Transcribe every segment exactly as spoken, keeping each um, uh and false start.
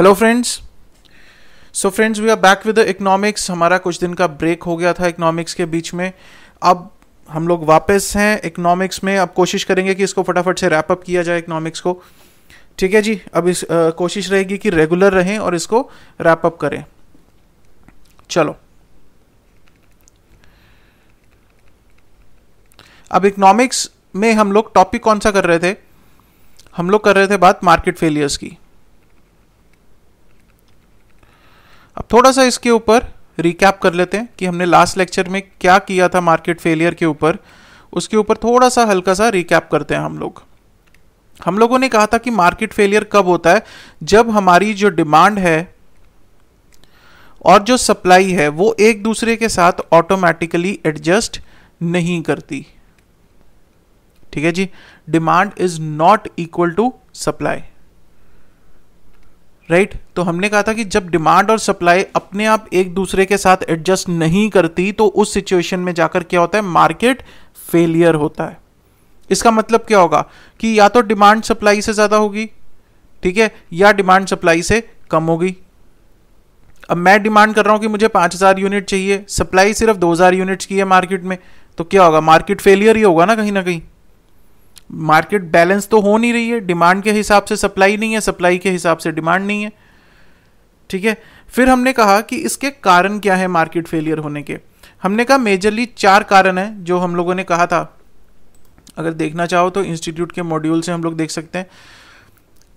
Hello friends, so friends we are back with the economics. हमारा कुछ दिन का ब्रेक हो गया था इकोनॉमिक्स के बीच में। अब हम लोग वापस हैं इकोनॉमिक्स में। अब कोशिश करेंगे कि इसको फटाफट से रैप अप किया जाए इकोनॉमिक्स को, ठीक है जी। अब इस आ, कोशिश रहेगी कि रेगुलर रहें और इसको रैप अप करें। चलो, अब इकोनॉमिक्स में हम लोग टॉपिक कौन सा कर रहे थे? हम लोग कर रहे थे बात मार्केट फेलियर्स की। अब थोड़ा सा इसके ऊपर रिकैप कर लेते हैं कि हमने लास्ट लेक्चर में क्या किया था मार्केट फेलियर के ऊपर। उसके ऊपर थोड़ा सा हल्का सा रिकैप करते हैं हम लोग। हम लोगों ने कहा था कि मार्केट फेलियर कब होता है? जब हमारी जो डिमांड है और जो सप्लाई है वो एक दूसरे के साथ ऑटोमेटिकली एडजस्ट नहीं करती, ठीक है जी। Demand is not equal to supply, right right? तो हमने कहा था कि जब डिमांड और सप्लाई अपने आप एक दूसरे के साथ एडजस्ट नहीं करती तो उस सिचुएशन में जाकर क्या होता है? मार्केट फेलियर होता है। इसका मतलब क्या होगा कि या तो डिमांड सप्लाई से ज्यादा होगी, ठीक है, या डिमांड सप्लाई से कम होगी। अब मैं डिमांड कर रहा हूं कि मुझे पांच हजार यूनिट चाहिए, सप्लाई सिर्फ दो हजार यूनिट्स की है मार्केट में, तो क्या होगा? मार्केट फेलियर ही होगा ना। कहीं ना कहीं मार्केट बैलेंस तो हो नहीं रही है। डिमांड के हिसाब से सप्लाई नहीं है, सप्लाई के हिसाब से डिमांड नहीं है, ठीक है। फिर हमने कहा कि इसके कारण क्या है मार्केट फेलियर होने के? हमने कहा मेजरली चार कारण हैं जो हम लोगों ने कहा था। अगर देखना चाहो तो इंस्टीट्यूट के मॉड्यूल से हम लोग देख सकते हैं।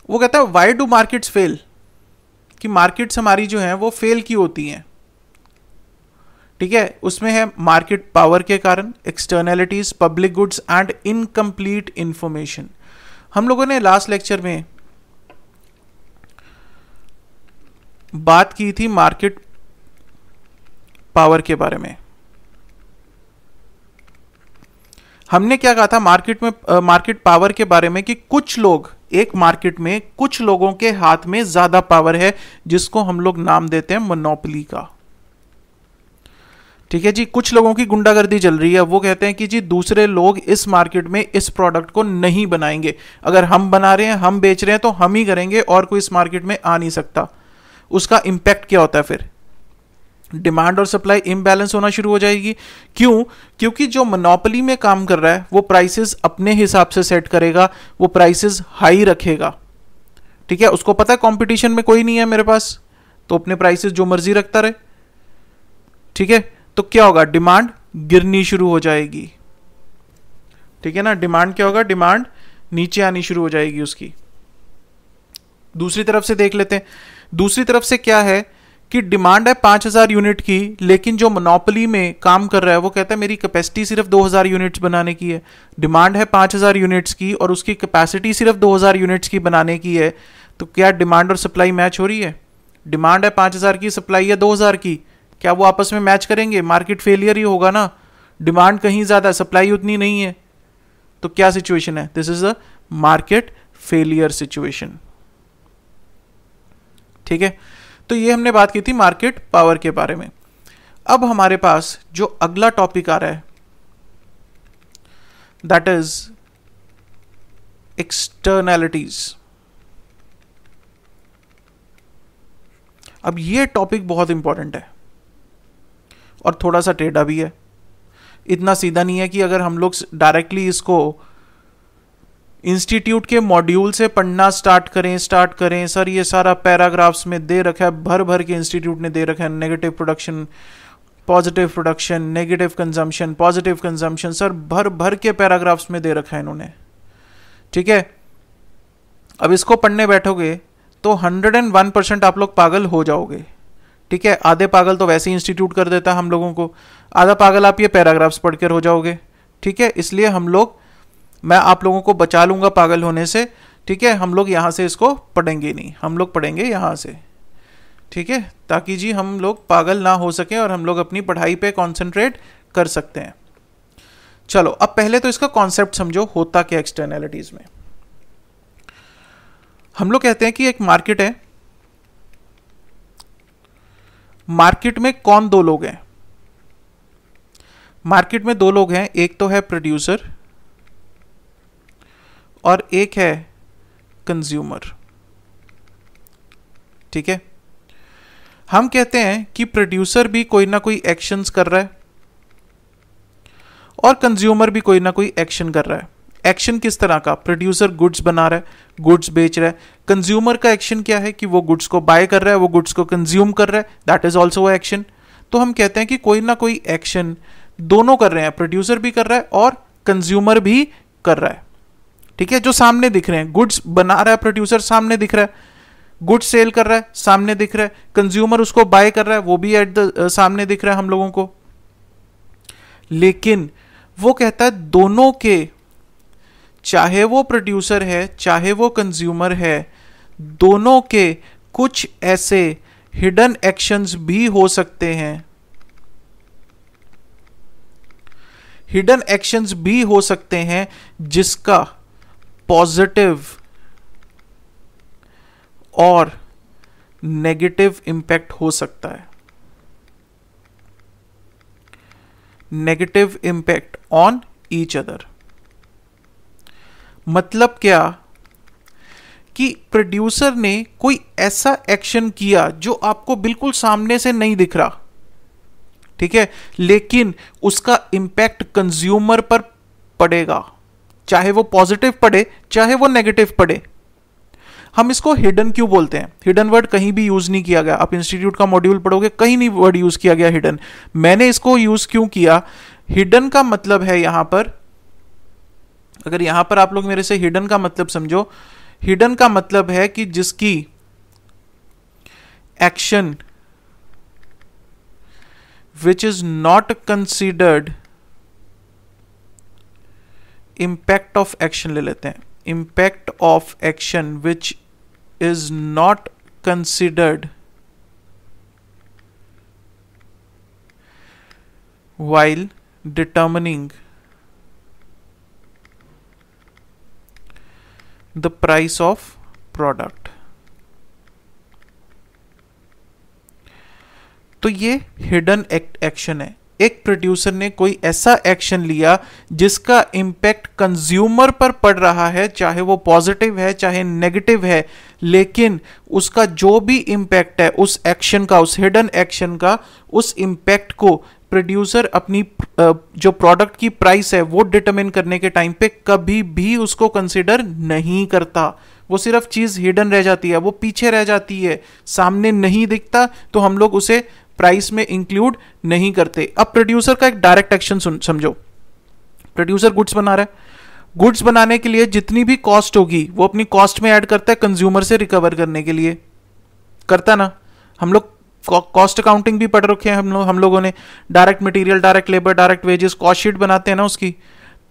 वो कहता है व्हाई डू मार्केट्स फेल, कि मार्केट्स हमारी जो हैं वो फेल क्यों होती हैं, ठीक है। उसमें है मार्केट पावर के कारण, externalities, public goods and incomplete information. हम लोगों ने लास्ट लेक्चर में बात की थी मार्केट पावर के बारे में। हमने क्या कहा था मार्केट में, मार्केट पावर के बारे में, कि कुछ लोग एक मार्केट में, कुछ लोगों के हाथ में ज्यादा पावर है, जिसको हम लोग नाम देते हैं मोनोपोली का, ठीक है जी। कुछ लोगों की गुंडागर्दी चल रही है, वो कहते हैं कि जी दूसरे लोग इस मार्केट में इस प्रोडक्ट को नहीं बनाएंगे, अगर हम बना रहे हैं, हम बेच रहे हैं, तो हम ही करेंगे और कोई इस मार्केट में आ नहीं सकता। उसका इम्पैक्ट क्या होता है? फिर डिमांड और सप्लाई इम्बैलेंस होना शुरू हो जाएगी। क्यों? क्योंकि जो मोनोपोली में काम कर रहा है वो प्राइसेस अपने हिसाब से सेट करेगा, वो प्राइसेस हाई रखेगा, ठीक है। उसको पता है कॉम्पिटिशन में कोई नहीं है मेरे पास, तो अपने प्राइसेस जो मर्जी रखता रहे, ठीक है। तो क्या होगा? डिमांड गिरनी शुरू हो जाएगी, ठीक है ना। डिमांड क्या होगा? डिमांड नीचे आनी शुरू हो जाएगी उसकी। दूसरी तरफ से देख लेते हैं। दूसरी तरफ से क्या है कि डिमांड है पांच हजार यूनिट की, लेकिन जो मोनोपोली में काम कर रहा है वो कहता है मेरी कैपेसिटी सिर्फ दो हजार यूनिट्स बनाने की है। डिमांड है पांच हजार यूनिट्स की और उसकी कैपेसिटी सिर्फ दो हजार यूनिट्स की बनाने की है, तो क्या डिमांड और सप्लाई मैच हो रही है? डिमांड है पांच हजार की, सप्लाई है दो हजार की, क्या वो आपस में मैच करेंगे? मार्केट फेलियर ही होगा ना। डिमांड कहीं ज्यादा, सप्लाई उतनी नहीं है, तो क्या सिचुएशन है? This is a market failure situation, ठीक है। तो ये हमने बात की थी मार्केट पावर के बारे में। अब हमारे पास जो अगला टॉपिक आ रहा है, दैट इज एक्सटर्नैलिटीज। अब ये टॉपिक बहुत इंपॉर्टेंट है और थोड़ा सा टेढ़ा भी है। इतना सीधा नहीं है कि अगर हम लोग डायरेक्टली इसको इंस्टीट्यूट के मॉड्यूल से पढ़ना स्टार्ट करें स्टार्ट करें सर ये सारा पैराग्राफ्स में दे रखा है, भर भर के इंस्टीट्यूट ने दे रखा है। Negative production, positive production, negative consumption, positive consumption, सर भर भर के पैराग्राफ्स में दे रखा है इन्होंने, ठीक है। अब इसको पढ़ने बैठोगे तो हंड्रेड एंड वन परसेंट आप लोग पागल हो जाओगे, ठीक है। आधे पागल तो वैसे ही इंस्टीट्यूट कर देता है हम लोगों को, आधा पागल आप ये पैराग्राफ्स पढ़कर हो जाओगे, ठीक है। इसलिए हम लोग, मैं आप लोगों को बचा लूंगा पागल होने से, ठीक है। हम लोग यहाँ से इसको पढ़ेंगे नहीं, हम लोग पढ़ेंगे यहाँ से, ठीक है, ताकि जी हम लोग पागल ना हो सकें और हम लोग अपनी पढ़ाई पे कॉन्सेंट्रेट कर सकते हैं। चलो, अब पहले तो इसका कॉन्सेप्ट समझो होता क्या एक्सटर्नैलिटीज में। हम लोग कहते हैं कि एक मार्केट है, मार्केट में कौन दो लोग हैं? मार्केट में दो लोग हैं, एक तो है प्रोड्यूसर और एक है कंज्यूमर, ठीक है। हम कहते हैं कि प्रोड्यूसर भी कोई ना कोई एक्शंस कर रहा है और कंज्यूमर भी कोई ना कोई एक्शन कर रहा है। एक्शन किस तरह का? प्रोड्यूसर गुड्स बना रहा है, गुड्स बेच रहा है। कंज्यूमर का एक्शन क्या है? कि वो गुड्स को बाय कर रहा है, वो गुड्स को कंज्यूम कर रहा है, दैट इज ऑल्सो एक्शन। तो हम कहते हैं कि कोई ना कोई एक्शन दोनों कर रहे हैं, प्रोड्यूसर भी कर रहा है और कंज्यूमर भी कर रहा है। ठीक है, जो सामने दिख रहे हैं, गुड्स बना रहा है प्रोड्यूसर, सामने दिख रहा है, गुड्स सेल कर रहा है, सामने दिख रहा है, कंज्यूमर उसको बाय कर रहा है, वो भी एट द सामने दिख रहा है हम लोगों को। लेकिन वो कहता है दोनों के, चाहे वो प्रोड्यूसर है चाहे वो कंज्यूमर है, दोनों के कुछ ऐसे हिडन एक्शंस भी हो सकते हैं, हिडन एक्शंस भी हो सकते हैं जिसका पॉजिटिव और नेगेटिव इंपैक्ट हो सकता है, negative impact on each other. मतलब क्या कि प्रोड्यूसर ने कोई ऐसा एक्शन किया जो आपको बिल्कुल सामने से नहीं दिख रहा, ठीक है, लेकिन उसका इंपैक्ट कंज्यूमर पर पड़ेगा, चाहे वो पॉजिटिव पड़े चाहे वो नेगेटिव पड़े। हम इसको हिडन क्यों बोलते हैं? हिडन वर्ड कहीं भी यूज नहीं किया गया, आप इंस्टीट्यूट का मॉड्यूल पढ़ोगे कहीं नहीं वर्ड यूज किया गया हिडन। मैंने इसको यूज क्यों किया? हिडन का मतलब है यहां पर, अगर यहां पर आप लोग मेरे से हिडन का मतलब समझो, हिडन का मतलब है कि जिसकी action which is not considered, impact of action ले लेते हैं, impact of action which is not considered while determining the price of product। तो ये हिडन एक्शन है, एक प्रोड्यूसर ने कोई ऐसा एक्शन लिया जिसका इंपैक्ट कंज्यूमर पर पड़ रहा है, चाहे वो पॉजिटिव है चाहे नेगेटिव है, लेकिन उसका जो भी इंपैक्ट है उस एक्शन का, उस हिडन एक्शन का, उस इंपैक्ट को प्रोड्यूसर अपनी जो प्रोडक्ट की प्राइस है वो डिटरमिन करने के टाइम पे कभी भी उसको कंसिडर नहीं करता। वो सिर्फ चीज हिडन रह जाती है, वो पीछे रह जाती है, सामने नहीं दिखता, तो हम लोग उसे प्राइस में इंक्लूड नहीं करते। अब प्रोड्यूसर का एक डायरेक्ट एक्शन समझो, प्रोड्यूसर गुड्स बना रहा है, गुड्स बनाने के लिए जितनी भी कॉस्ट होगी वो अपनी कॉस्ट में ऐड करता है कंज्यूमर से रिकवर करने के लिए, करता ना? हम लोग कॉस्ट अकाउंटिंग भी पढ़ रखे हैं, हम लोग हम लोगों ने direct material, direct labour, direct wages, cost sheet बनाते हैं ना उसकी।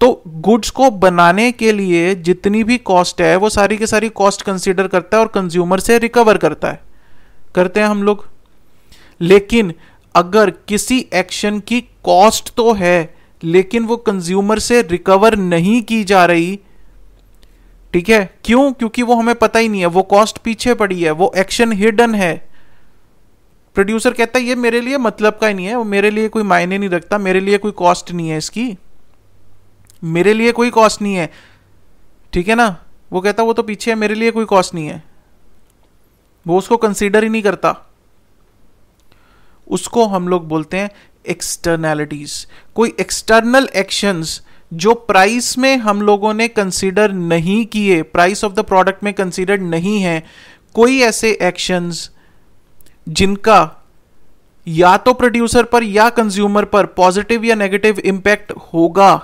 तो गुड्स को बनाने के लिए जितनी भी कॉस्ट है वो सारी की सारी कॉस्ट कंसीडर करता है और कंज्यूमर से रिकवर करता है, करते हैं हम लोग। लेकिन अगर किसी एक्शन की कॉस्ट तो है लेकिन वो कंज्यूमर से रिकवर नहीं की जा रही, ठीक है, क्यों? क्योंकि वो हमें पता ही नहीं है, वो कॉस्ट पीछे पड़ी है, वो एक्शन हिडन है। प्रोड्यूसर कहता है ये मेरे लिए मतलब का ही नहीं है, वो मेरे लिए कोई मायने नहीं रखता, मेरे लिए कोई कॉस्ट नहीं है इसकी, मेरे लिए कोई कॉस्ट नहीं है, ठीक है ना? वो कहता वो तो पीछे है, मेरे लिए कोई कॉस्ट नहीं है, वो उसको कंसीडर ही नहीं करता। उसको हम लोग बोलते हैं एक्सटर्नैलिटीज, कोई एक्सटर्नल एक्शंस जो प्राइस में हम लोगों ने कंसीडर नहीं किए, प्राइस ऑफ द प्रोडक्ट में कंसीडर नहीं है, कोई ऐसे एक्शंस जिनका या तो प्रोड्यूसर पर या कंज्यूमर पर पॉजिटिव या नेगेटिव इंपैक्ट होगा,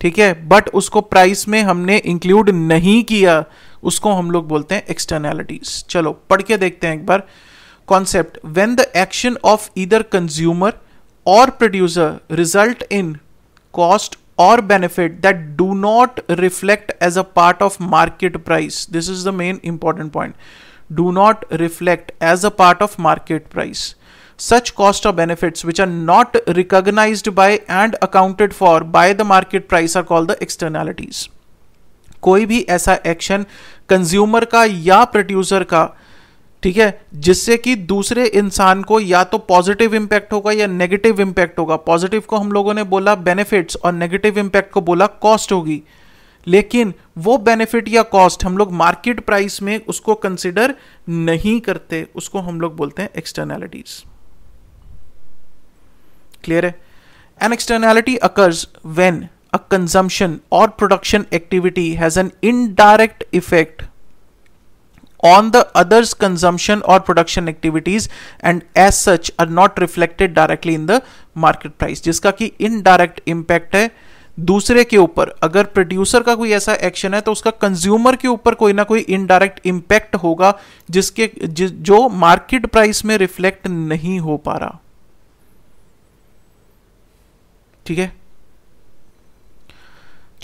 ठीक है, बट उसको प्राइस में हमने इंक्लूड नहीं किया, उसको हम लोग बोलते हैं एक्सटर्नैलिटीज। चलो पढ़ के देखते हैं एक बार concept. When the action of either consumer और प्रोड्यूसर रिजल्ट इन कॉस्ट और benefit that do not reflect as a part of market price, this is the main important point, do not reflect as a part of market price, such cost or benefits which are not recognized by and accounted for by the market price are called the externalities। कोई भी ऐसा action consumer का या producer का, ठीक है, जिससे कि दूसरे इंसान को या तो पॉजिटिव इंपैक्ट होगा या नेगेटिव इंपैक्ट होगा। पॉजिटिव को हम लोगों ने बोला बेनिफिट्स और नेगेटिव इंपैक्ट को बोला कॉस्ट होगी। लेकिन वो बेनिफिट या कॉस्ट हम लोग मार्केट प्राइस में उसको कंसिडर नहीं करते, उसको हम लोग बोलते हैं एक्सटर्नैलिटीज। क्लियर है? An externality occurs when a consumption और production activity has an indirect effect on the others consumption or production activities and as such are not reflected directly in the market price। जिसका कि indirect impact है दूसरे के ऊपर, अगर producer का कोई ऐसा action है तो उसका consumer के ऊपर कोई ना कोई indirect impact होगा जिसके जि, जो market price में reflect नहीं हो पा रहा। ठीक है,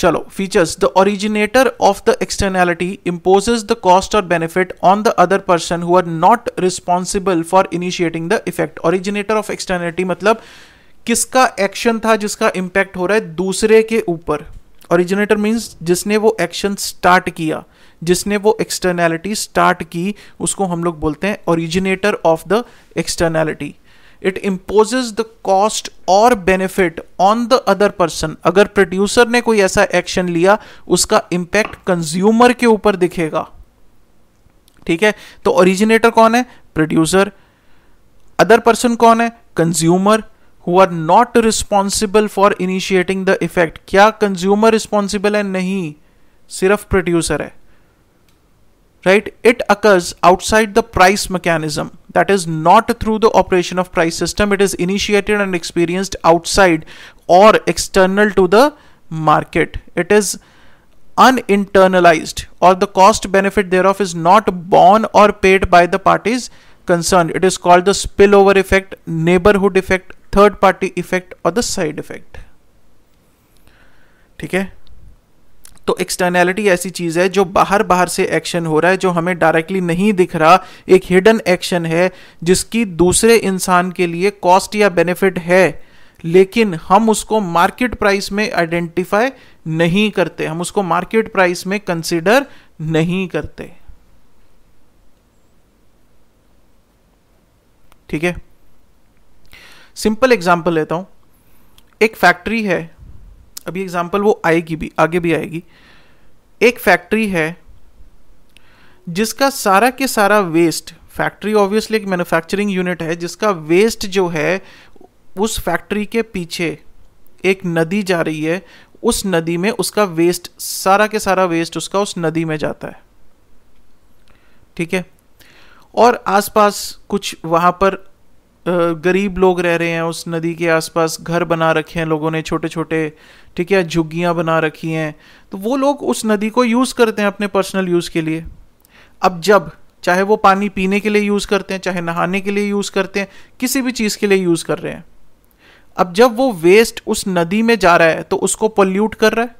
चलो features. The originator of the externality imposes the cost और benefit on the other person who are not responsible for initiating the effect. Originator of externality मतलब किसका एक्शन था जिसका इम्पैक्ट हो रहा है दूसरे के ऊपर। ओरिजिनेटर मीन्स जिसने वो एक्शन स्टार्ट किया, जिसने वो एक्सटर्नैलिटी स्टार्ट की, उसको हम लोग बोलते हैं originator of the externality. It imposes the cost और benefit on the other person. अगर प्रोड्यूसर ने कोई ऐसा एक्शन लिया उसका इम्पैक्ट कंज्यूमर के ऊपर दिखेगा। ठीक है, तो ओरिजिनेटर कौन है? प्रोड्यूसर। अदर पर्सन कौन है? Consumer. Who are not responsible for initiating the effect. क्या कंज्यूमर रिस्पॉन्सिबल है? नहीं, सिर्फ प्रोड्यूसर है। Right, it occurs outside the price mechanism, that is not through the operation of price system, it is initiated and experienced outside or external to the market, it is uninternalized or the cost benefit thereof is not borne or paid by the parties concerned, it is called the spillover effect, neighborhood effect, third party effect or the side effect। ठीक है, तो externality ऐसी चीज़ है जो बाहर बाहर से action हो रहा है, जो हमें डायरेक्टली नहीं दिख रहा, एक हिडन एक्शन है जिसकी दूसरे इंसान के लिए कॉस्ट या बेनिफिट है, लेकिन हम उसको मार्केट प्राइस में आइडेंटिफाई नहीं करते, हम उसको मार्केट प्राइस में कंसीडर नहीं करते। ठीक है, सिंपल एग्जांपल लेता हूं। एक फैक्ट्री है, अभी एग्जाम्पल वो आएगी भी, आगे भी आएगी। एक फैक्ट्री है जिसका सारा के सारा वेस्ट, फैक्ट्री ऑब्वियसली एक मैन्युफैक्चरिंग यूनिट है, जिसका वेस्ट जो है उस फैक्ट्री के पीछे एक नदी जा रही है, उस नदी में उसका वेस्ट, सारा के सारा वेस्ट उसका उस नदी में जाता है। ठीक है, और आसपास कुछ वहाँ पर गरीब लोग रह रहे हैं, उस नदी के आसपास घर बना रखे हैं लोगों ने छोटे छोटे, ठीक है, झुग्गियाँ बना रखी हैं, तो वो लोग उस नदी को यूज़ करते हैं अपने पर्सनल यूज़ के लिए। अब जब चाहे वो पानी पीने के लिए यूज़ करते हैं, चाहे नहाने के लिए यूज़ करते हैं, किसी भी चीज़ के लिए यूज़ कर रहे हैं। अब जब वो वेस्ट उस नदी में जा रहा है तो उसको पल्यूट कर रहा है।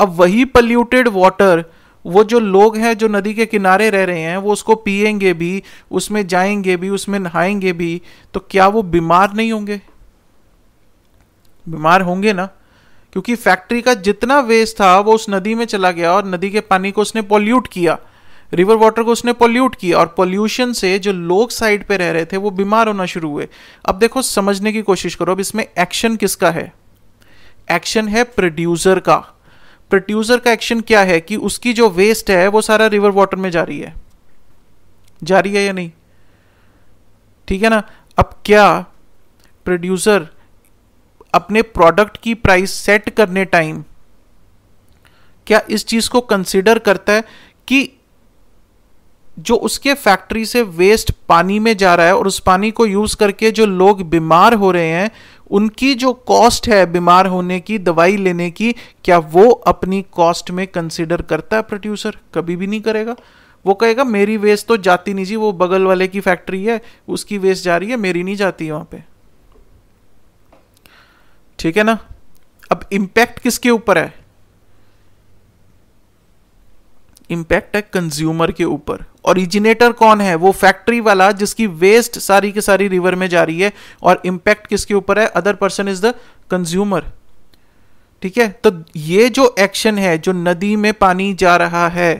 अब वही पल्यूटेड वाटर वो जो लोग हैं जो नदी के किनारे रह रहे हैं वो उसको पिएंगे भी, उसमें जाएंगे भी, उसमें नहाएंगे भी, तो क्या वो बीमार नहीं होंगे? बीमार होंगे ना, क्योंकि फैक्ट्री का जितना वेस्ट था वो उस नदी में चला गया और नदी के पानी को उसने पॉल्यूट किया, रिवर वाटर को उसने पॉल्यूट किया, और पॉल्यूशन से जो लोग साइड पे रह रहे थे वो बीमार होना शुरू हुए। अब देखो, समझने की कोशिश करो, अब इसमें एक्शन किसका है? एक्शन है प्रोड्यूसर का। प्रोड्यूसर का एक्शन क्या है कि उसकी जो वेस्ट है वो सारा रिवर वाटर में जा रही है, जा रही है या नहीं? ठीक है ना। अब क्या प्रोड्यूसर अपने प्रोडक्ट की प्राइस सेट करने टाइम क्या इस चीज को कंसीडर करता है कि जो उसके फैक्ट्री से वेस्ट पानी में जा रहा है और उस पानी को यूज करके जो लोग बीमार हो रहे हैं उनकी जो कॉस्ट है बीमार होने की, दवाई लेने की, क्या वो अपनी कॉस्ट में कंसिडर करता है प्रोड्यूसर? कभी भी नहीं करेगा। वो कहेगा मेरी वेस्ट तो जाती नहीं जी, वो बगल वाले की फैक्ट्री है उसकी वेस्ट जा रही है, मेरी नहीं जाती है वहां पे। ठीक है ना। अब इंपैक्ट किसके ऊपर है? इंपैक्ट है कंज्यूमर के ऊपर। ओरिजिनेटर कौन है? वो फैक्ट्री वाला जिसकी वेस्ट सारी की सारी रिवर में जा रही है, और इंपैक्ट किसके ऊपर है? Other person is the consumer. ठीक है, तो ये जो एक्शन है, जो नदी में पानी जा रहा है,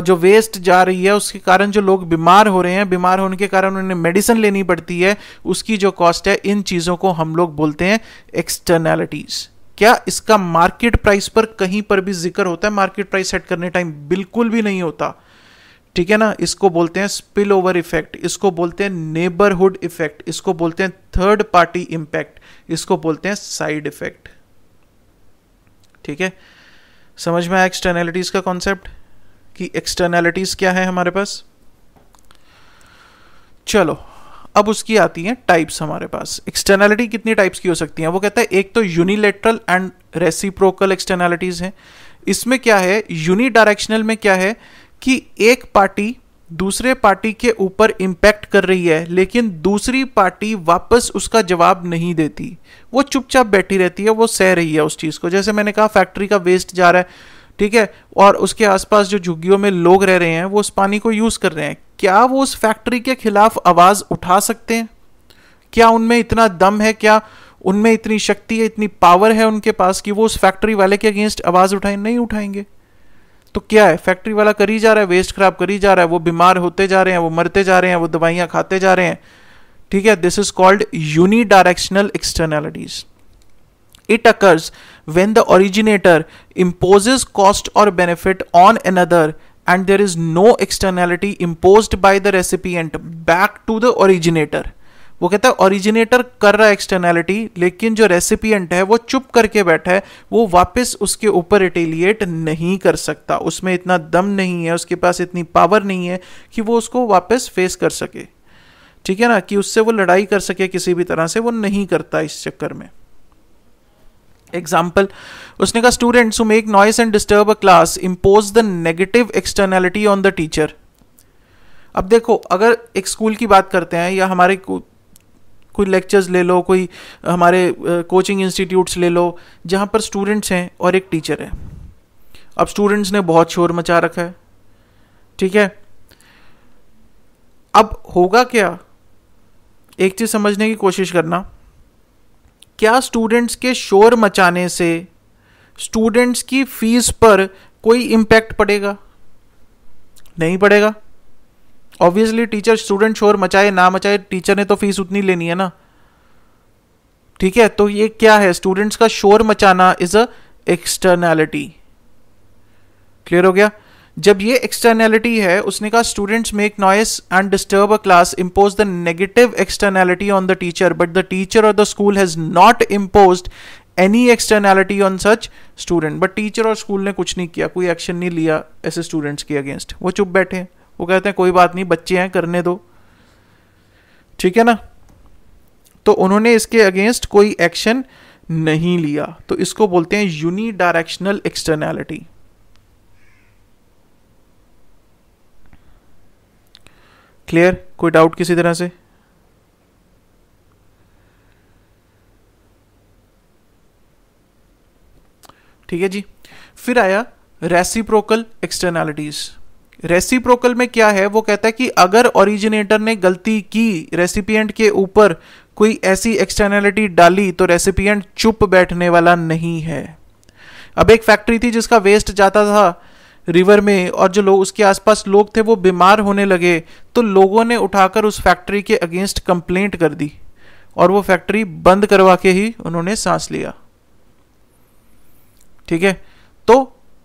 जो वेस्ट जा रही है, उसके कारण जो लोग बीमार हो रहे हैं, बीमार होने के कारण उन्हें मेडिसिन लेनी पड़ती है, उसकी जो कॉस्ट है, इन चीजों को हम लोग बोलते हैं एक्सटर्नैलिटीज। क्या इसका मार्केट प्राइस पर कहीं पर भी जिक्र होता है? मार्केट प्राइस सेट करने टाइम बिल्कुल भी नहीं होता, ठीक है ना। इसको बोलते हैं स्पिल ओवर इफेक्ट, इसको बोलते हैं नेबरहुड इफेक्ट, इसको बोलते हैं थर्ड पार्टी इंपैक्ट, इसको बोलते हैं साइड इफेक्ट, ठीक है। समझ में आया एक्सटर्नैलिटीज का कॉन्सेप्ट कि एक्सटर्नैलिटीज क्या है हमारे पास। चलो अब उसकी आती हैं टाइप्स हमारे पास। एक्सटर्नैलिटी कितनी टाइप्स की हो सकती हैं? वो कहता है एक तो यूनिलैटरल एंड रेसिप्रोकल एक्सटर्नैलिटीज हैं। इसमें क्या है, यूनिडायरेक्शनल में क्या है कि एक पार्टी दूसरे पार्टी के ऊपर इंपैक्ट कर रही है लेकिन दूसरी पार्टी वापस उसका जवाब नहीं देती, वो चुपचाप बैठी रहती है, वो सह रही है उस चीज़ को। जैसे मैंने कहा फैक्ट्री का वेस्ट जा रहा है, ठीक है, और उसके आसपास जो झुग्गियों में लोग रह रहे हैं वो उस पानी को यूज़ कर रहे हैं। क्या वो उस फैक्ट्री के खिलाफ आवाज़ उठा सकते हैं? क्या उनमें इतना दम है, क्या उनमें इतनी शक्ति है, इतनी पावर है उनके पास कि वो उस फैक्ट्री वाले के अगेंस्ट आवाज़ उठाएं? नहीं उठाएंगे। तो क्या है, फैक्ट्री वाला करी जा रहा है, वेस्ट खराब करी जा रहा है, वो बीमार होते जा रहे हैं, वो मरते जा रहे हैं, वो दवाइयाँ खाते जा रहे हैं, ठीक है। This is called unidirectional externalities. It occurs when the originator imposes cost or benefit on another and there is no externality imposed by the recipient back to the originator. वो कहता है originator कर रहा है externality लेकिन जो recipient है वो चुप करके बैठा है, वो वापस उसके ऊपर retaliate नहीं कर सकता, उसमें इतना दम नहीं है, उसके पास इतनी power नहीं है कि वो उसको वापस face कर सके, ठीक है ना, कि उससे वो लड़ाई कर सके किसी भी तरह से, वो नहीं करता इस चक्कर में। Example, उसने कहा students who make noise and disturb a class impose the negative externality on the teacher। अब देखो अगर एक स्कूल की बात करते हैं या हमारे को, कोई लेक्चर्स ले लो, कोई हमारे कोचिंग uh, इंस्टीट्यूट्स ले लो जहाँ पर स्टूडेंट्स हैं और एक टीचर है। अब स्टूडेंट्स ने बहुत शोर मचा रखा है, ठीक है। अब होगा क्या, एक चीज़ समझने की कोशिश करना, क्या स्टूडेंट्स के शोर मचाने से स्टूडेंट्स की फीस पर कोई इम्पैक्ट पड़ेगा? नहीं पड़ेगा। ऑब्वियसली टीचर, स्टूडेंट शोर मचाए ना मचाए, टीचर ने तो फीस उतनी लेनी है ना, ठीक है। तो ये क्या है, स्टूडेंट्स का शोर मचाना इज अ एक्सटर्नैलिटी। क्लियर हो गया। जब ये एक्सटर्नैलिटी है, उसने कहा students make noise and disturb a class impose the negative externality on the teacher but the teacher और the school has not imposed any externality on such student. But teacher और school ने कुछ नहीं किया, कोई एक्शन नहीं लिया ऐसे स्टूडेंट्स के अगेंस्ट, वो चुप बैठे हैं, वो कहते हैं कोई बात नहीं, बच्चे हैं, करने दो, ठीक है ना। तो उन्होंने इसके अगेंस्ट कोई एक्शन नहीं लिया, तो इसको बोलते हैं यूनिडायरेक्शनल एक्सटर्नैलिटी। क्लियर, कोई डाउट किसी तरह से? ठीक है जी। फिर आया रेसिप्रोकल एक्सटर्नैलिटीज। रेसिप्रोकल में क्या है, वो कहता है कि अगर ओरिजिनेटर ने गलती की, रेसिपिएंट के ऊपर कोई ऐसी एक्सटर्नैलिटी डाली तो रेसिपिएंट चुप बैठने वाला नहीं है। अब एक फैक्ट्री थी जिसका वेस्ट जाता था रिवर में, और जो लोग उसके आसपास लोग थे वो बीमार होने लगे, तो लोगों ने उठाकर उस फैक्ट्री के अगेंस्ट कंप्लेंट कर दी और वो फैक्ट्री बंद करवा के ही उन्होंने सांस लिया, ठीक है। तो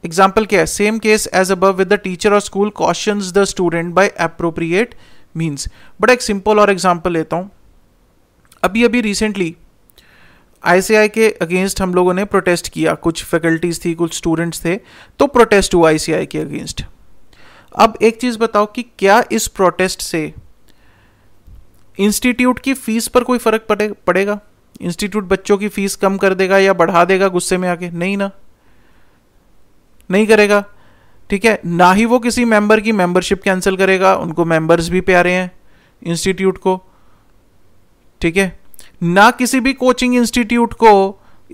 एग्जाम्पल क्या है, same case as above with the teacher और school cautions the student by appropriate means. बड़ा एक सिंपल और एग्जाम्पल लेता हूँ। अभी अभी रिसेंटली आई सी ए आई के अगेंस्ट हम लोगों ने प्रोटेस्ट किया, कुछ फैकल्टीज थी, कुछ स्टूडेंट्स थे, तो प्रोटेस्ट हुआ आई सी ए आई के अगेंस्ट। अब एक चीज़ बताओ कि क्या इस प्रोटेस्ट से इंस्टीट्यूट की फीस पर कोई फर्क पड़े पड़ेगा? इंस्टीट्यूट बच्चों की फीस कम कर देगा या बढ़ा देगा गुस्से में आके? नहीं ना, नहीं करेगा, ठीक है। ना ही वो किसी मेंबर की मेंबरशिप कैंसिल करेगा, उनको मेंबर्स भी प्यारे हैं इंस्टीट्यूट को, ठीक है। ना किसी भी कोचिंग इंस्टीट्यूट को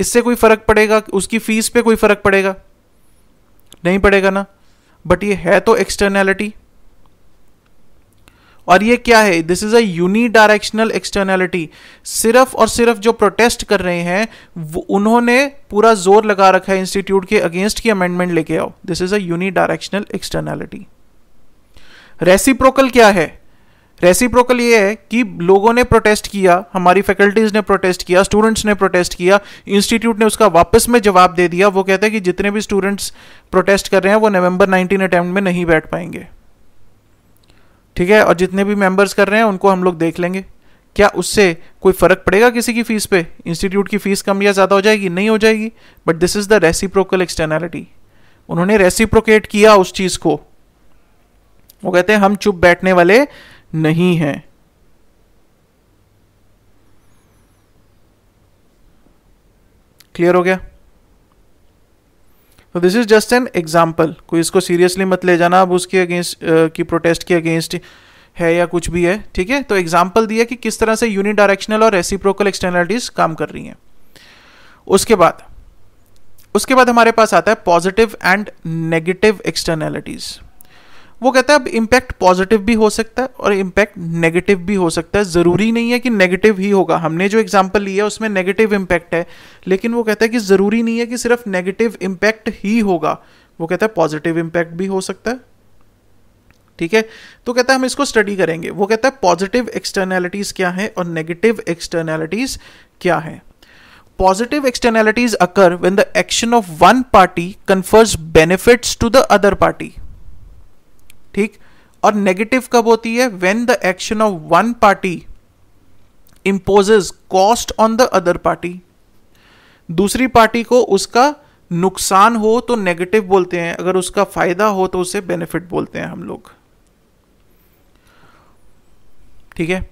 इससे कोई फर्क पड़ेगा, उसकी फीस पे कोई फर्क पड़ेगा, नहीं पड़ेगा ना। बट ये है तो एक्सटर्नैलिटी, और ये क्या है, this is a unidirectional externality. सिर्फ और सिर्फ जो प्रोटेस्ट कर रहे हैं वो, उन्होंने पूरा जोर लगा रखा है इंस्टीट्यूट के अगेंस्ट की अमेंडमेंट लेके आओ। This is a unidirectional externality. Reciprocal क्या है, रेसिप्रोकल ये है कि लोगों ने प्रोटेस्ट किया, हमारी फैकल्टीज ने प्रोटेस्ट किया, स्टूडेंट्स ने प्रोटेस्ट किया, इंस्टीट्यूट ने उसका वापस में जवाब दे दिया। वो कहते हैं कि जितने भी स्टूडेंट्स प्रोटेस्ट कर रहे हैं वो नवंबर नाइनटीन अटैम्प्ट में नहीं बैठ पाएंगे, ठीक है, और जितने भी मेंबर्स कर रहे हैं उनको हम लोग देख लेंगे। क्या उससे कोई फर्क पड़ेगा किसी की फीस पे? इंस्टीट्यूट की फीस कम या ज़्यादा हो जाएगी? नहीं हो जाएगी। But this is the reciprocal externality. उन्होंने रेसिप्रोकेट किया उस चीज़ को। वो कहते हैं हम चुप बैठने वाले नहीं हैं। क्लियर हो गया? This is just an example. कोई इसको सीरियसली मत ले जाना अब उसके अगेंस्ट की प्रोटेस्ट के अगेंस्ट है या कुछ भी है, ठीक है। तो एग्जाम्पल दिया कि किस तरह से यूनिडायरेक्शनल और रेसिप्रोकल एक्सटर्नलिटीज काम कर रही हैं। उसके बाद उसके बाद हमारे पास आता है पॉजिटिव एंड नेगेटिव एक्सटर्नलिटीज। वो कहता है अब इम्पैक्ट पॉजिटिव भी हो सकता है और इम्पैक्ट नेगेटिव भी हो सकता है। ज़रूरी नहीं है कि नेगेटिव ही होगा। हमने जो एग्जाम्पल लिया उसमें नेगेटिव इम्पैक्ट है, लेकिन वो कहता है कि ज़रूरी नहीं है कि सिर्फ नेगेटिव इम्पैक्ट ही होगा। वो कहता है पॉजिटिव इम्पैक्ट भी हो सकता है, ठीक है। तो कहता है हम इसको स्टडी करेंगे। वो कहता है पॉजिटिव एक्सटर्नैलिटीज़ क्या है और नेगेटिव एक्सटर्नैलिटीज़ क्या है। Positive externalities occur when the action of one party confers benefits to the other party, ठीक। और नेगेटिव कब होती है? When the action of one party imposes cost on the other party. दूसरी पार्टी को उसका नुकसान हो तो नेगेटिव बोलते हैं, अगर उसका फायदा हो तो उसे बेनिफिट बोलते हैं हम लोग, ठीक है।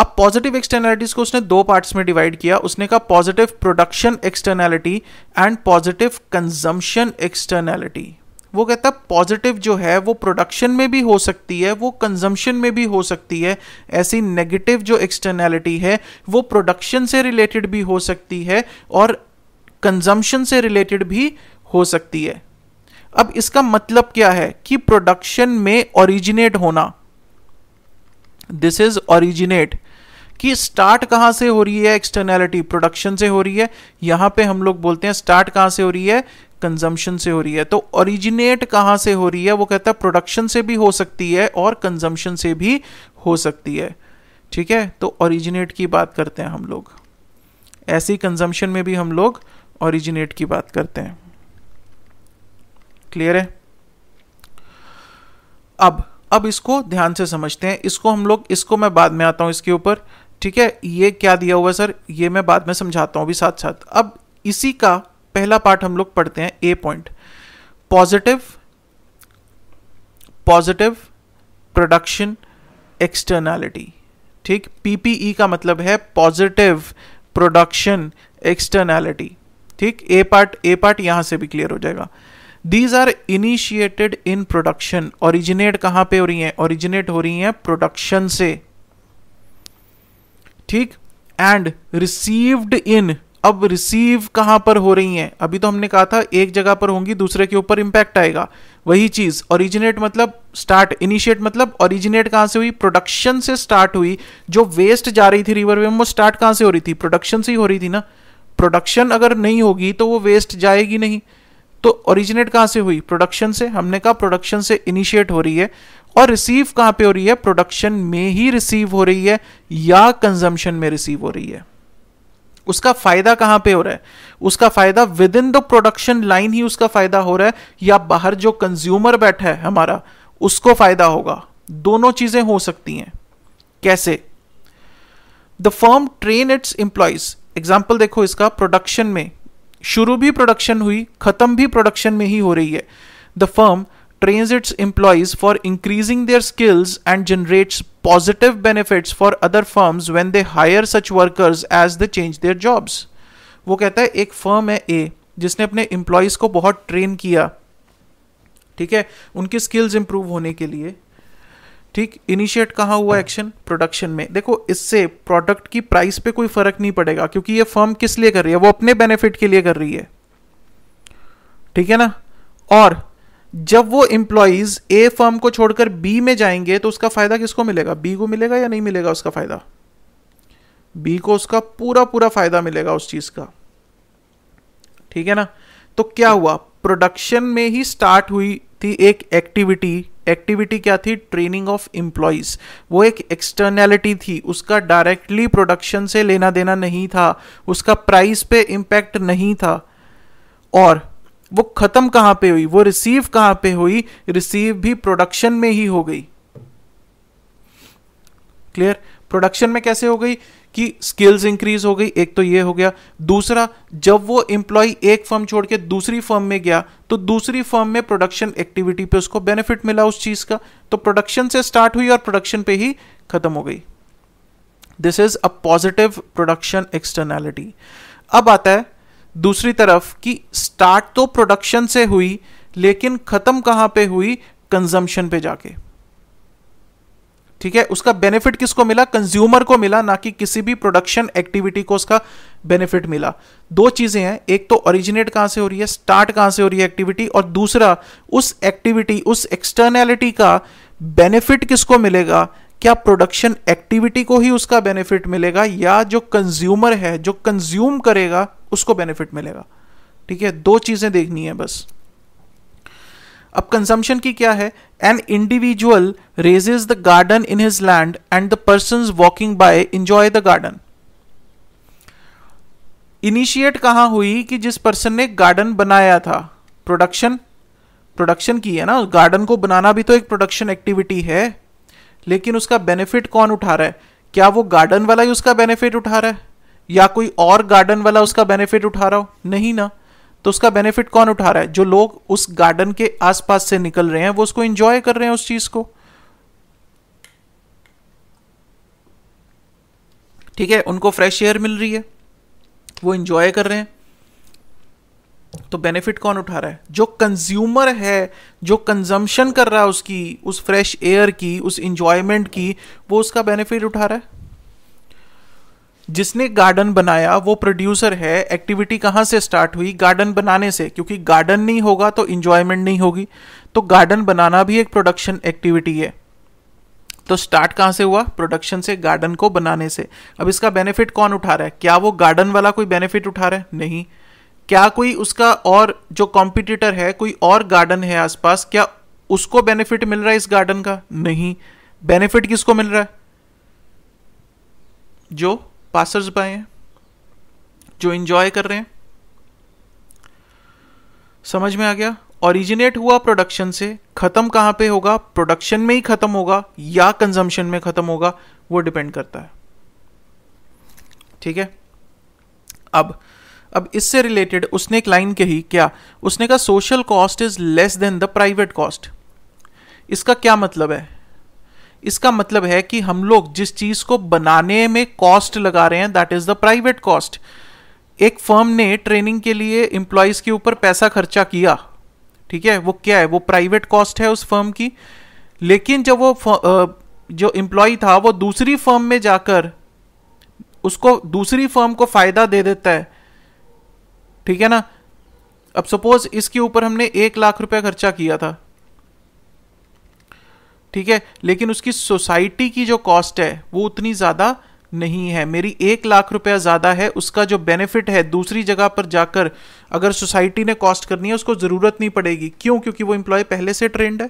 अब पॉजिटिव एक्सटर्नैलिटीज को उसने दो पार्ट्स में डिवाइड किया। उसने कहा positive production externality and positive consumption externality. वो कहता है पॉजिटिव जो है वो प्रोडक्शन में भी हो सकती है, वो कंजम्पशन में भी हो सकती है। ऐसी नेगेटिव जो एक्सटर्नैलिटी है वो प्रोडक्शन से रिलेटेड भी हो सकती है और कंजम्पशन से रिलेटेड भी हो सकती है। अब इसका मतलब क्या है कि प्रोडक्शन में ओरिजिनेट होना, दिस इज ओरिजिनेट, कि स्टार्ट कहां से हो रही है एक्सटर्नैलिटी? प्रोडक्शन से हो रही है। यहां पे हम लोग बोलते हैं स्टार्ट कहां से हो रही है? कंजम्पशन से हो रही है। तो ओरिजिनेट कहां से हो रही है? वो कहता है प्रोडक्शन से भी हो सकती है और कंजम्पशन से भी हो सकती है, ठीक है। तो ओरिजिनेट की बात करते हैं हम लोग, ऐसी कंजम्पशन में भी हम लोग ओरिजिनेट की बात करते हैं। क्लियर है? अब अब इसको ध्यान से समझते हैं। इसको हम लोग इसको मैं बाद में आता हूं इसके ऊपर, ठीक है। ये क्या दिया हुआ सर? ये मैं बाद में समझाता हूं भी साथ साथ। अब इसी का पहला पार्ट हम लोग पढ़ते हैं, A point, positive positive production externality, ठीक। पीपीई का मतलब है पॉजिटिव प्रोडक्शन एक्सटर्नैलिटी, ठीक। ए पार्ट ए पार्ट यहां से भी क्लियर हो जाएगा। These are initiated in production. Originate कहां पे हो रही हैं? ओरिजिनेट हो रही हैं प्रोडक्शन से, ठीक। एंड रिसीव्ड इन, अब रिसीव कहां पर हो रही हैं? अभी तो हमने कहा था एक जगह पर होंगी, दूसरे के ऊपर इंपैक्ट आएगा। वही चीज ओरिजिनेट मतलब स्टार्ट, इनिशिएट मतलब ओरिजिनेट कहां से हुई? प्रोडक्शन से स्टार्ट हुई। जो वेस्ट जा रही थी रिवर वे में वो स्टार्ट कहां से हो रही थी? प्रोडक्शन से ही हो रही थी ना। प्रोडक्शन अगर नहीं होगी तो वो वेस्ट जाएगी नहीं। तो ओरिजिनेट कहां से हुई? प्रोडक्शन से। हमने कहा प्रोडक्शन से इनिशिएट हो रही है। और रिसीव कहां पे हो रही है? प्रोडक्शन में ही रिसीव हो रही है या कंजम्पशन में रिसीव हो रही है। उसका फायदा कहां पे हो रहा है? उसका फायदा within the production line ही उसका फायदा हो रहा है या बाहर जो कंज्यूमर बैठा है हमारा उसको फायदा होगा। दोनों चीजें हो सकती हैं। कैसे? The firm train its employees. Example देखो इसका, प्रोडक्शन में शुरू भी प्रोडक्शन हुई, खत्म भी प्रोडक्शन में ही हो रही है। The firm trains its employees for increasing their skills and generates positive benefits for other firms when they hire such workers as they change their jobs. वो कहता है एक फर्म है ए जिसने अपने एम्प्लॉइज को बहुत ट्रेन किया, ठीक है, उनकी स्किल्स इंप्रूव होने के लिए, ठीक। इनिशिएट कहाँ हुआ एक्शन? प्रोडक्शन में। देखो इससे प्रोडक्ट की प्राइस पे कोई फर्क नहीं पड़ेगा क्योंकि ये फर्म किस लिए कर रही है? वो अपने बेनिफिट के लिए कर रही है, ठीक है ना। और जब वो एम्प्लॉइज ए फर्म को छोड़कर बी में जाएंगे तो उसका फायदा किसको मिलेगा? बी को मिलेगा या नहीं मिलेगा उसका फायदा? बी को उसका पूरा पूरा फायदा मिलेगा उस चीज का, ठीक है ना। तो क्या हुआ? प्रोडक्शन में ही स्टार्ट हुई थी एक एक्टिविटी एक्टिविटी क्या थी, ट्रेनिंग ऑफ एम्प्लॉयज, वो एक एक्सटर्नैलिटी थी, उसका डायरेक्टली प्रोडक्शन से लेना देना नहीं था, उसका प्राइस पे इम्पैक्ट नहीं था। और वो खत्म कहाँ पे हुई, वो रिसीव कहाँ पे हुई, रिसीव भी प्रोडक्शन में ही हो गई। क्लियर, प्रोडक्शन में कैसे हो गई कि स्किल्स इंक्रीज हो गई, एक तो ये हो गया। दूसरा, जब वो एम्प्लॉय एक फर्म छोड़ के दूसरी फर्म में गया तो दूसरी फर्म में प्रोडक्शन एक्टिविटी पे उसको बेनिफिट मिला उस चीज का, तो प्रोडक्शन से स्टार्ट हुई और प्रोडक्शन पे ही खत्म हो गई। This is a positive production externality. अब आता है दूसरी तरफ कि स्टार्ट तो प्रोडक्शन से हुई लेकिन खत्म कहां पे हुई, कंजम्पशन पे जाके। ठीक है, उसका बेनिफिट किसको मिला, कंज्यूमर को मिला, ना कि किसी भी प्रोडक्शन एक्टिविटी को उसका बेनिफिट मिला। दो चीजें हैं, एक तो ओरिजिनेट कहां से हो रही है, स्टार्ट कहां से हो रही है एक्टिविटी, और दूसरा उस एक्टिविटी, उस एक्सटर्नैलिटी का बेनिफिट किसको मिलेगा, क्या प्रोडक्शन एक्टिविटी को ही उसका बेनिफिट मिलेगा या जो कंज्यूमर है, जो कंज्यूम करेगा उसको बेनिफिट मिलेगा। ठीक है, दो चीजें देखनी है बस। अब कंजम्पशन की क्या है, an individual raises the garden in his land and the persons walking by enjoy the garden. Initiate कहां हुई कि जिस पर्सन ने गार्डन बनाया था, प्रोडक्शन प्रोडक्शन की है ना, गार्डन को बनाना भी तो एक प्रोडक्शन एक्टिविटी है, लेकिन उसका बेनिफिट कौन उठा रहा है, क्या वो गार्डन वाला ही उसका बेनिफिट उठा रहा है या कोई और गार्डन वाला उसका बेनिफिट उठा रहा हो, नहीं ना। तो उसका बेनिफिट कौन उठा रहा है, जो लोग उस गार्डन के आसपास से निकल रहे हैं वो उसको एंजॉय कर रहे हैं उस चीज को। ठीक है, उनको फ्रेश एयर मिल रही है, वो एंजॉय कर रहे हैं, तो बेनिफिट कौन उठा रहा है, जो कंज्यूमर है, जो कंजम्पशन कर रहा है उसकी, उस फ्रेश एयर की, उस एंजॉयमेंट की, वो उसका बेनिफिट उठा रहा है। जिसने गार्डन बनाया वो प्रोड्यूसर है। एक्टिविटी कहां से स्टार्ट हुई, गार्डन बनाने से, क्योंकि गार्डन नहीं होगा तो एंजॉयमेंट नहीं होगी, तो गार्डन बनाना भी एक प्रोडक्शन एक्टिविटी है। तो स्टार्ट कहां से हुआ, प्रोडक्शन से, गार्डन को बनाने से। अब इसका बेनिफिट कौन उठा रहा है, क्या वो गार्डन वाला कोई बेनिफिट उठा रहा है, नहीं। क्या कोई उसका और जो कॉम्पिटिटर है, कोई और गार्डन है आसपास, क्या उसको बेनिफिट मिल रहा है इस गार्डन का, नहीं। बेनिफिट किसको मिल रहा है, जो पासर्स बाय हैं, जो एंजॉय कर रहे हैं। समझ में आ गया, ओरिजिनेट हुआ प्रोडक्शन से, खत्म कहां पे होगा, प्रोडक्शन में ही खत्म होगा या कंजम्पशन में खत्म होगा, वो डिपेंड करता है। ठीक है, अब अब इससे रिलेटेड उसने एक लाइन कही, क्या उसने कहा, social cost is less than the private cost. इसका क्या मतलब है, इसका मतलब है कि हम लोग जिस चीज को बनाने में कॉस्ट लगा रहे हैं, that is the private cost. एक फर्म ने ट्रेनिंग के लिए एम्प्लॉयज के ऊपर पैसा खर्चा किया, ठीक है, वो क्या है, वो प्राइवेट कॉस्ट है उस फर्म की। लेकिन जब वो जो एम्प्लॉय था वो दूसरी फर्म में जाकर उसको, दूसरी फर्म को फायदा दे देता है, ठीक है ना। अब सपोज इसके ऊपर हमने एक लाख रुपया खर्चा किया था, ठीक है, लेकिन उसकी सोसाइटी की जो कॉस्ट है वो उतनी ज़्यादा नहीं है, मेरी एक लाख रुपया ज़्यादा है, उसका जो बेनिफिट है दूसरी जगह पर जाकर अगर सोसाइटी ने कॉस्ट करनी है उसको ज़रूरत नहीं पड़ेगी, क्यों, क्योंकि वो एम्प्लॉय पहले से ट्रेंड है।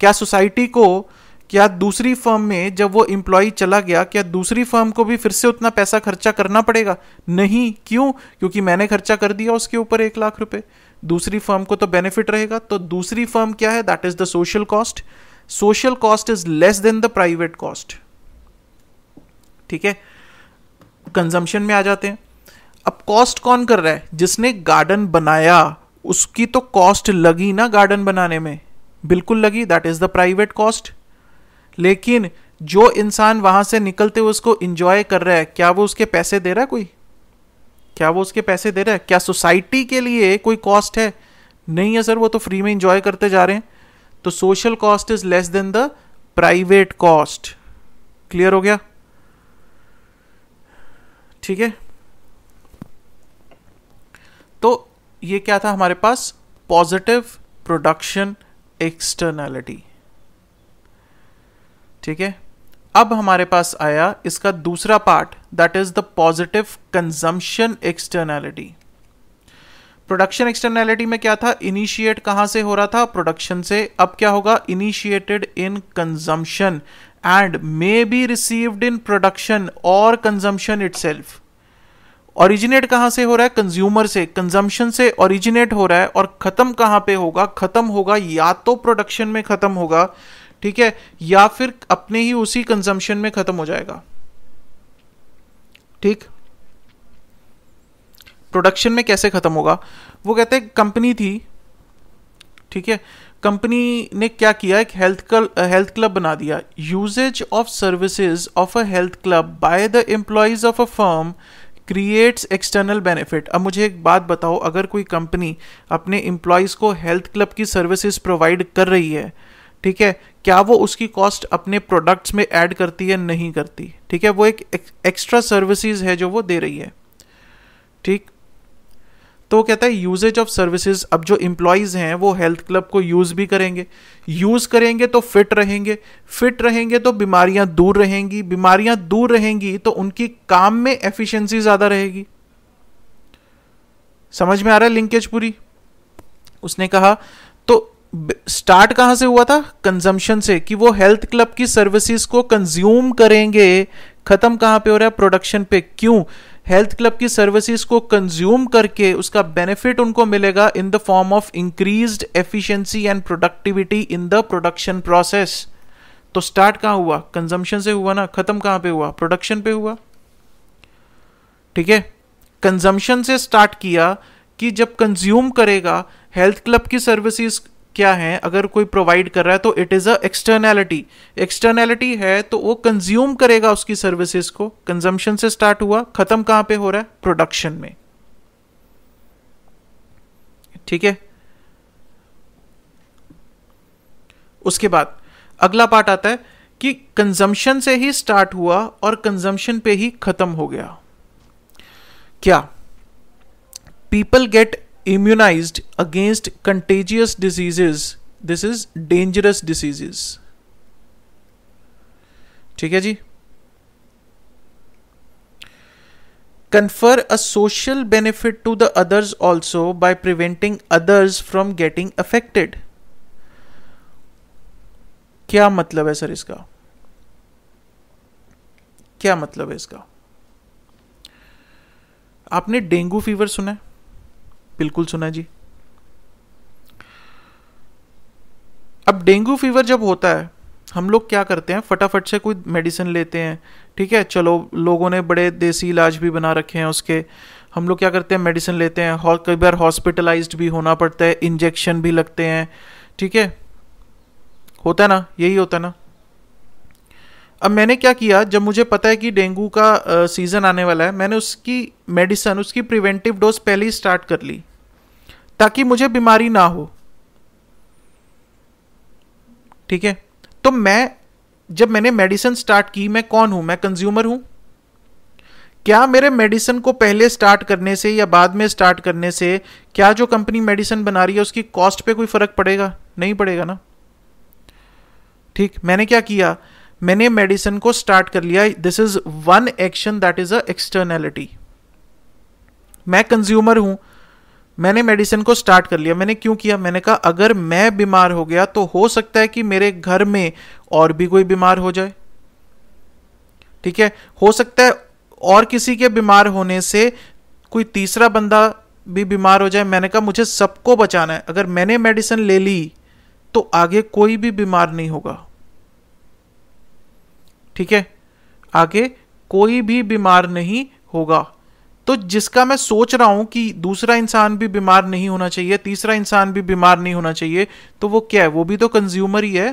क्या सोसाइटी को, क्या दूसरी फर्म में जब वो एम्प्लॉय चला गया, क्या दूसरी फर्म को भी फिर से उतना पैसा खर्चा करना पड़ेगा, नहीं। क्यों, क्योंकि मैंने खर्चा कर दिया उसके ऊपर एक लाख रुपये, दूसरी फर्म को तो बेनिफिट रहेगा। तो दूसरी फर्म क्या है, that is the social cost. Social cost is less than the private cost. ठीक है, कंजम्पशन में आ जाते हैं। अब कॉस्ट कौन कर रहा है, जिसने गार्डन बनाया उसकी तो कॉस्ट लगी ना गार्डन बनाने में, बिल्कुल लगी, that is the private cost. लेकिन जो इंसान वहां से निकलते हुए उसको एंजॉय कर रहा है, क्या वो उसके पैसे दे रहा है कोई, क्या वो उसके पैसे दे रहा है, क्या सोसाइटी के लिए कोई कॉस्ट है, नहीं है सर, वो तो फ्री में एंजॉय करते जा रहे हैं। तो social cost is less than the private cost. Clear हो गया, ठीक है। तो ये क्या था हमारे पास, पॉजिटिव प्रोडक्शन एक्सटर्नैलिटी। ठीक है, अब हमारे पास आया इसका दूसरा part, that is the positive consumption externality. Production externality में क्या था, इनिशिएट कहां से हो रहा था, प्रोडक्शन से. अब क्या होगा, initiated in consumption and may be received in production और कंजम्पशन इटसेल्फ. ओरिजिनेट कहां से हो रहा है, कंज्यूमर से, कंजम्पशन से ओरिजिनेट हो रहा है. और खत्म कहां पे होगा, खत्म होगा या तो प्रोडक्शन में खत्म होगा, ठीक है, या फिर अपने ही उसी कंजम्पशन में खत्म हो जाएगा. ठीक, प्रोडक्शन में कैसे खत्म होगा, वो कहते हैं कंपनी थी, ठीक है, कंपनी ने क्या किया, एक हेल्थ हेल्थ क्लब बना दिया. Uses of services of a health club by the employees of a firm creates external benefit. अब मुझे एक बात बताओ, अगर कोई कंपनी अपने एम्प्लॉयज को हेल्थ क्लब की सर्विसेज प्रोवाइड कर रही है, ठीक है, क्या वो उसकी कॉस्ट अपने प्रोडक्ट्स में ऐड करती है, नहीं करती, ठीक है, वो एक एक्स्ट्रा सर्विसेज है जो वो दे रही है. ठीक, तो वो कहता है यूजेज ऑफ सर्विसेज. अब जो एम्प्लॉयज हैं वो हेल्थ क्लब को यूज भी करेंगे, यूज करेंगे तो फिट रहेंगे, फिट रहेंगे तो बीमारियां दूर रहेंगी, बीमारियां दूर रहेंगी तो उनकी काम में एफिशिएंसी ज्यादा रहेगी. समझ में आ रहा है लिंकेज पूरी. उसने कहा तो स्टार्ट कहां से हुआ था, कंजम्पशन से, कि वो हेल्थ क्लब की सर्विसेज को कंज्यूम करेंगे. खत्म कहां पे हो रहा है, प्रोडक्शन पे. क्यों, हेल्थ क्लब की सर्विसेज को कंज्यूम करके उसका बेनिफिट उनको मिलेगा in the form of increased efficiency and productivity in the production process. तो स्टार्ट कहां हुआ, कंजम्पशन से हुआ ना. खत्म कहां पे हुआ, प्रोडक्शन पे हुआ. ठीक है, कंजम्पशन से स्टार्ट किया कि जब कंज्यूम करेगा. हेल्थ क्लब की सर्विसेज क्या है, अगर कोई प्रोवाइड कर रहा है तो it is a externality, externality है तो वो कंज्यूम करेगा उसकी सर्विसेज को. कंजम्पशन से स्टार्ट हुआ, खत्म कहां पे हो रहा है, प्रोडक्शन में. ठीक है, उसके बाद अगला पार्ट आता है कि कंजम्पशन से ही स्टार्ट हुआ और कंजम्पशन पे ही खत्म हो गया. क्या, people get immunized against contagious diseases, this is dangerous diseases. ठीक है जी. Confer a social benefit to the others also by preventing others from getting affected. क्या मतलब है सर इसका, क्या मतलब है इसका. आपने डेंगू फीवर सुना है, बिल्कुल सुना जी. अब डेंगू फीवर जब होता है हम लोग क्या करते हैं, फटाफट से कोई मेडिसिन लेते हैं. ठीक है, चलो लोगों ने बड़े देसी इलाज भी बना रखे हैं उसके. हम लोग क्या करते हैं, मेडिसिन लेते हैं, कई बार हॉस्पिटलाइज्ड भी होना पड़ता है, इंजेक्शन भी लगते हैं. ठीक है, होता है ना, यही होता है ना. अब मैंने क्या किया, जब मुझे पता है कि डेंगू का सीजन आने वाला है, मैंने उसकी मेडिसिन, उसकी प्रिवेंटिव डोज पहले ही स्टार्ट कर ली ताकि मुझे बीमारी ना हो. ठीक है, तो मैं जब मैंने मेडिसिन स्टार्ट की, मैं कौन हूं, मैं कंज्यूमर हूं. क्या मेरे मेडिसिन को पहले स्टार्ट करने से या बाद में स्टार्ट करने से, क्या जो कंपनी मेडिसिन बना रही है उसकी कॉस्ट पे कोई फर्क पड़ेगा, नहीं पड़ेगा ना. ठीक, मैंने क्या किया, मैंने मेडिसिन को स्टार्ट कर लिया. This is one action that is a externality. मैं कंज्यूमर हूं, मैंने मेडिसिन को स्टार्ट कर लिया. मैंने क्यों किया, मैंने कहा अगर मैं बीमार हो गया तो हो सकता है कि मेरे घर में और भी कोई बीमार हो जाए. ठीक है, हो सकता है और किसी के बीमार होने से कोई तीसरा बंदा भी बीमार हो जाए. मैंने कहा मुझे सबको बचाना है, अगर मैंने मेडिसिन ले ली तो आगे कोई भी बीमार नहीं होगा. ठीक है, आगे कोई भी बीमार नहीं होगा. तो जिसका मैं सोच रहा हूं कि दूसरा इंसान भी बीमार नहीं होना चाहिए, तीसरा इंसान भी बीमार नहीं होना चाहिए, तो वो क्या है, वो भी तो कंज्यूमर ही है,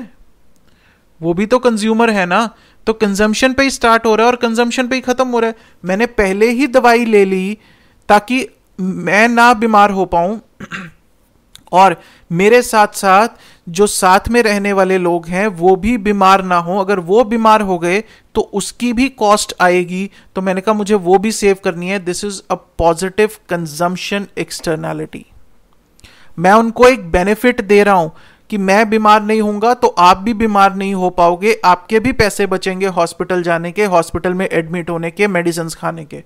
वो भी तो कंज्यूमर है ना. तो कंजम्पशन पे ही स्टार्ट हो रहा है और कंजम्पशन पे ही खत्म हो रहा है. मैंने पहले ही दवाई ले ली ताकि मैं ना बीमार हो पाऊं और मेरे साथ साथ जो साथ में रहने वाले लोग हैं वो भी बीमार ना हो. अगर वो बीमार हो गए तो उसकी भी कॉस्ट आएगी, तो मैंने कहा मुझे वो भी सेव करनी है. This is a positive consumption externality. मैं उनको एक बेनिफिट दे रहा हूं कि मैं बीमार नहीं होऊंगा तो आप भी बीमार नहीं हो पाओगे, आपके भी पैसे बचेंगे हॉस्पिटल जाने के, हॉस्पिटल में एडमिट होने के, मेडिसिन खाने के.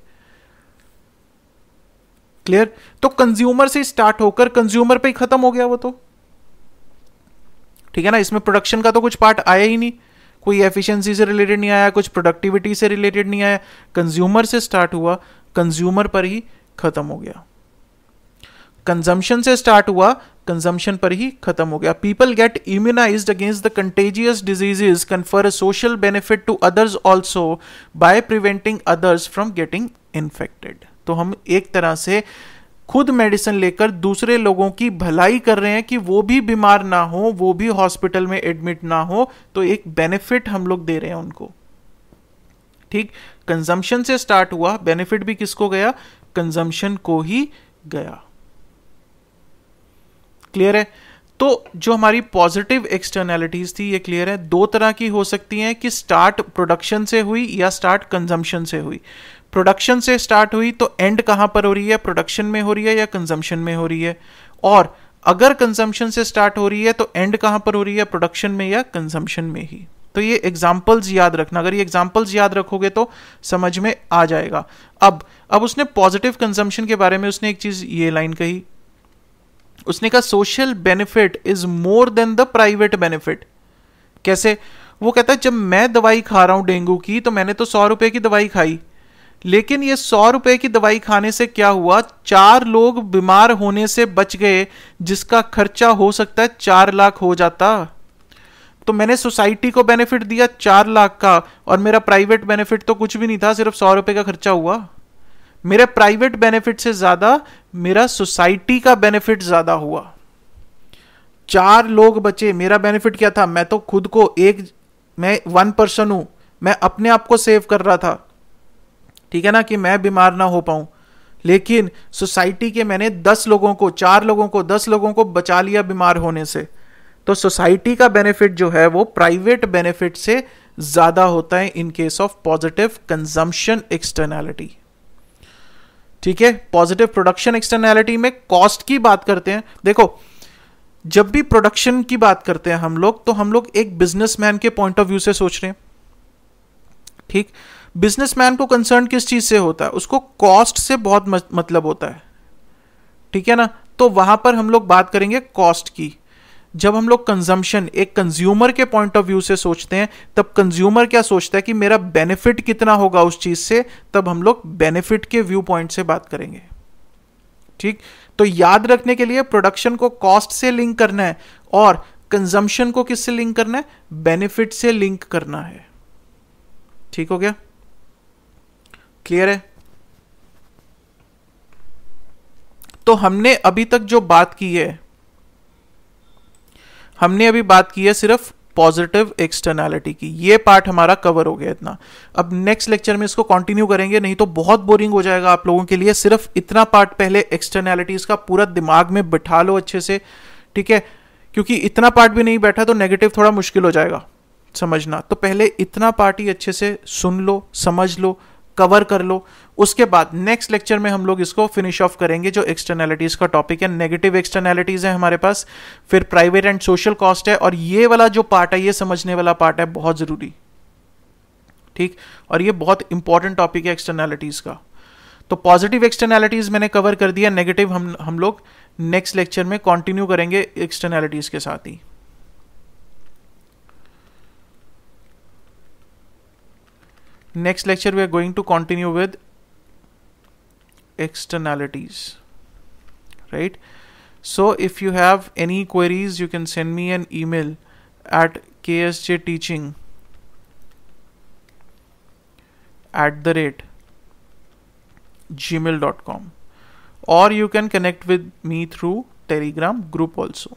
क्लियर। तो कंज्यूमर से स्टार्ट होकर कंज्यूमर पे ही खत्म हो गया वो, तो ठीक है ना। इसमें प्रोडक्शन का तो कुछ पार्ट आया ही नहीं, कोई एफिशिएंसी से रिलेटेड नहीं आया, कुछ प्रोडक्टिविटी से रिलेटेड नहीं आया, कंज्यूमर से स्टार्ट हुआ, कंज्यूमर पर ही खत्म हो गया। कंजम्पशन से स्टार्ट हुआ, कंजम्पशन पर ही खत्म हो गया। People get immunized against the contagious diseases, confer social benefit to others also by preventing others from getting infected. तो हम एक तरह से खुद मेडिसिन लेकर दूसरे लोगों की भलाई कर रहे हैं कि वो भी बीमार ना हो, वो भी हॉस्पिटल में एडमिट ना हो, तो एक बेनिफिट हम लोग दे रहे हैं उनको। ठीक, कंजम्पशन से स्टार्ट हुआ, बेनिफिट भी किसको गया, कंजम्पशन को ही गया। क्लियर है। तो जो हमारी पॉजिटिव एक्सटर्नैलिटीज थी ये क्लियर है, दो तरह की हो सकती हैं कि स्टार्ट प्रोडक्शन से हुई या स्टार्ट कंजम्पशन से हुई। प्रोडक्शन से स्टार्ट हुई तो एंड कहां पर हो रही है, प्रोडक्शन में हो रही है या कंजम्पशन में हो रही है, और अगर कंजम्पशन से स्टार्ट हो रही है तो एंड कहां पर हो रही है, प्रोडक्शन में या कंजम्पशन में ही। तो ये एग्जाम्पल्स याद रखना, अगर ये एग्जाम्पल्स याद रखोगे तो समझ में आ जाएगा। अब अब उसने पॉजिटिव कंजम्पशन के बारे में उसने एक चीज ये लाइन कही, उसने कहा social benefit is more than the private benefit. कैसे, वो कहता है जब मैं दवाई खा रहा हूं डेंगू की तो मैंने तो सौ रुपए की दवाई खाई, लेकिन ये सौ रुपए की दवाई खाने से क्या हुआ, चार लोग बीमार होने से बच गए जिसका खर्चा हो सकता है चार लाख हो जाता। तो मैंने सोसाइटी को बेनिफिट दिया चार लाख का, और मेरा प्राइवेट बेनिफिट तो कुछ भी नहीं था, सिर्फ सौ रुपए का खर्चा हुआ। मेरे प्राइवेट बेनिफिट से ज्यादा मेरा सोसाइटी का बेनिफिट ज्यादा हुआ, चार लोग बचे। मेरा बेनिफिट क्या था, मैं तो खुद को एक, मैं वन पर्सन हूं, मैं अपने आप को सेव कर रहा था, ठीक है ना, कि मैं बीमार ना हो पाऊं, लेकिन सोसाइटी के मैंने दस लोगों को, चार लोगों को दस लोगों को बचा लिया बीमार होने से। तो सोसाइटी का बेनिफिट जो है वो प्राइवेट बेनिफिट से ज्यादा होता है in case of positive consumption externality. ठीक है, पॉजिटिव प्रोडक्शन एक्सटर्नैलिटी में कॉस्ट की बात करते हैं। देखो जब भी प्रोडक्शन की बात करते हैं हम लोग, तो हम लोग एक बिजनेसमैन के पॉइंट ऑफ व्यू से सोच रहे हैं। ठीक, बिजनेसमैन को कंसर्न किस चीज से होता है, उसको कॉस्ट से बहुत मतलब होता है, ठीक है ना। तो वहां पर हम लोग बात करेंगे कॉस्ट की। जब हम लोग कंजम्पशन एक कंज्यूमर के पॉइंट ऑफ व्यू से सोचते हैं, तब कंज्यूमर क्या सोचता है कि मेरा बेनिफिट कितना होगा उस चीज से, तब हम लोग बेनिफिट के व्यू पॉइंट से बात करेंगे। ठीक, तो याद रखने के लिए प्रोडक्शन को कॉस्ट से लिंक करना है और कंजम्पशन को किससे लिंक करना है, बेनिफिट से लिंक करना है। ठीक हो गया, क्लियर है। तो हमने अभी तक जो बात की है, हमने अभी बात की है सिर्फ पॉजिटिव एक्सटर्नैलिटी की, ये पार्ट हमारा कवर हो गया इतना। अब नेक्स्ट लेक्चर में इसको कंटिन्यू करेंगे, नहीं तो बहुत बोरिंग हो जाएगा आप लोगों के लिए। सिर्फ इतना पार्ट पहले एक्सटर्नैलिटीज का पूरा दिमाग में बिठा लो अच्छे से, ठीक है, क्योंकि इतना पार्ट भी नहीं बैठा तो नेगेटिव थोड़ा मुश्किल हो जाएगा समझना। तो पहले इतना पार्ट ही अच्छे से सुन लो, समझ लो, कवर कर लो। उसके बाद नेक्स्ट लेक्चर में हम लोग इसको फिनिश ऑफ करेंगे, जो एक्सटर्नैलिटीज का टॉपिक है। नेगेटिव एक्सटर्नैलिटीज है हमारे पास, फिर प्राइवेट एंड सोशल कॉस्ट है, और ये वाला जो पार्ट है, ये समझने वाला पार्ट है बहुत जरूरी। ठीक, और ये बहुत इंपॉर्टेंट टॉपिक है एक्सटर्नैलिटीज का। तो पॉजिटिव एक्सटर्नैलिटीज मैंने कवर कर दिया, नेगेटिव हम हम लोग नेक्स्ट लेक्चर में कंटिन्यू करेंगे एक्सटर्नैलिटीज के साथ ही। Next lecture we are going to continue with externalities, right? So if you have any queries, you can send me an email at ksjteaching at the rate gmail.com, or you can connect with me through Telegram group also.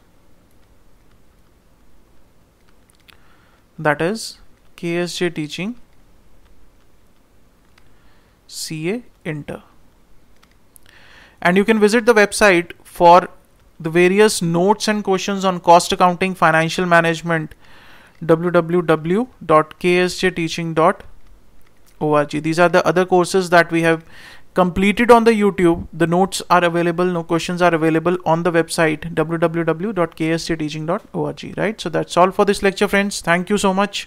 That is K S J Teaching C A Inter, and you can visit the website for the various notes and questions on cost accounting, financial management, w w w dot k s j teaching dot org. These are the other courses that we have completed on the YouTube. The notes are available, no questions are available on the website w w w dot k s j teaching dot org, right? So that's all for this lecture, friends. Thank you so much.